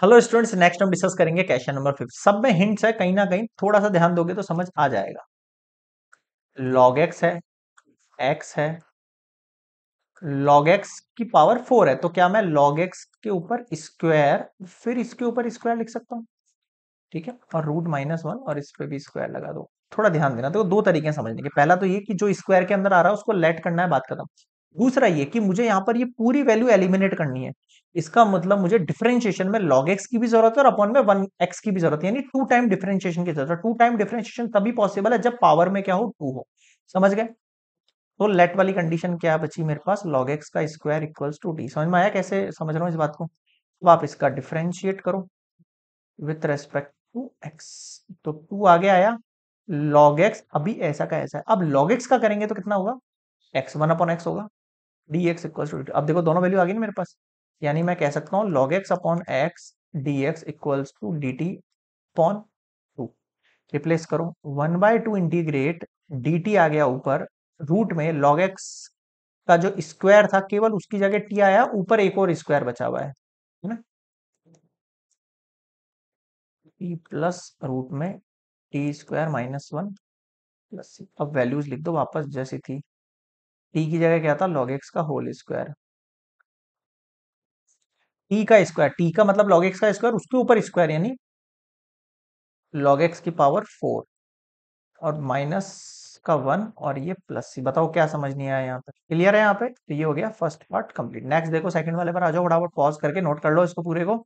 Hello students, next हम discuss करेंगे question number 5। सब में हिंट्स है, कहीं ना कहीं थोड़ा सा ध्यान दोगे तो समझ आ जाएगा। लॉग एक्स है, एक्स है, लॉग एक्स की पावर 4 है, तो क्या मैं लॉग एक्स के ऊपर स्क्वायर फिर इसके ऊपर स्क्वायर लिख सकता हूँ? ठीक है, और रूट -1 और इस पे भी स्क्वायर लगा दो। थोड़ा ध्यान देना, देखो दो तरीके समझने के। पहला तो ये कि जो स्क्वायर के अंदर आ रहा है उसको लेट करना है, बात खत्म। दूसरा ये कि मुझे यहाँ पर ये पूरी वैल्यू एलिमिनेट करनी है। इसका मतलब मुझे डिफरेंशिएशन में लॉग एक्स की भी जरूरत है और अपॉन में 1x की भी जरूरत है, यानी 2 टाइम डिफरेंशिएशन की जरूरत है। 2 टाइम डिफरेंशिएशन तभी पॉसिबल है जब पावर में क्या हो, 2 हो। समझ गए? तो लेट वाली कंडीशन क्या बची मेरे पास? लॉग एक्स का स्क्वायर इक्वल्स टू डी। समझ में आया कैसे समझ रहा हूँ इस बात को? अब आप इसका डिफरेंशिएट करो विथ रेस्पेक्ट टू एक्स, तो 2 आगे आया, लॉग एक्स अभी ऐसा का ऐसा है। अब लॉग एक्स का करेंगे तो कितना होगा? x1/x होगा, dx इक्वल्स टू। अब देखो दोनों वैल्यू आ गई ना मेरे पास, यानी मैं कह सकता हूँ log x upon x dx equals to dt upon 2। Replace करो, 1/2 इंटीग्रेट dt आ गया ऊपर, रूट में log x का जो स्क्वायर था केवल उसकी जगह t आया, ऊपर एक और स्क्वायर बचा हुआ है ना, t प्लस रूट में t² -1 प्लस। अब वैल्यूज लिख दो वापस जैसी थी। टी की जगह क्या था? log x का होल स्क्वायर, टी का स्क्वायर, टी का मतलब log x का स्क्वायर, उसके ऊपर स्क्वायर यानी log x की पावर 4 और -1 और ये प्लस सी। बताओ क्या समझ नहीं आया यहाँ पे? क्लियर है यहाँ पे? तो ये हो गया फर्स्ट पार्ट कंप्लीट। नेक्स्ट देखो सेकंड वाले पर आ जाओ, फटाफट पॉज करके नोट कर लो इसको पूरे को।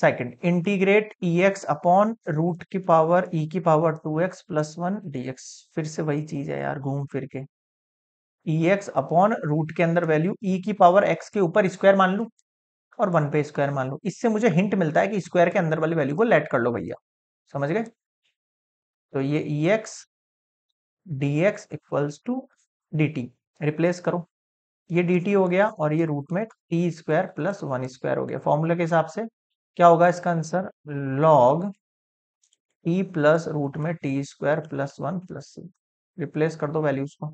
Second, integrate ex upon root की पावर e की पावर 2x प्लस 1 dx। फिर से वही चीज है यार, घूम फिर के ex अपॉन रूट के अंदर वैल्यू e की पावर x के ऊपर स्क्वायर मान लू और 1 पे स्क्वायर मान लू। इससे मुझे हिंट मिलता है कि स्क्वायर के अंदर वाली वैल्यू को लेट कर लो भैया। समझ गए? तो ये ex dx equals to dt। Replace करो, ये dt हो गया और ये रूट में t² + 1² हो गया। फॉर्मूला के हिसाब से क्या होगा इसका answer? log t plus root में t² + 1 प्लस। रिप्लेस कर दो वैल्यूज को,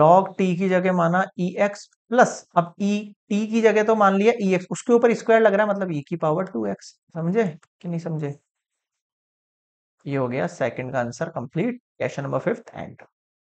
log t की जगह माना ex प्लस, अब e t की जगह तो मान लिया ex, उसके ऊपर स्क्वायर लग रहा है मतलब e की पावर 2x। समझे कि नहीं समझे? ये हो गया सेकंड का answer complete, question number 5 and.